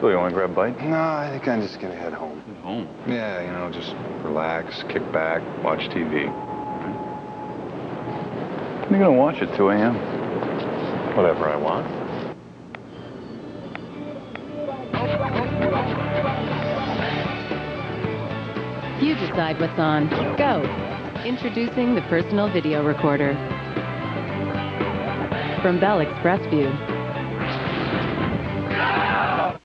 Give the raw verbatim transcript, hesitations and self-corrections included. So you want to grab a bite? No, I think I'm just going to head home. Head home? Yeah, you know, just relax, kick back, watch T V. Right. You're going to watch at two A M Whatever I want. You decide what's on. Go. Introducing the personal video recorder. From Bell ExpressVu.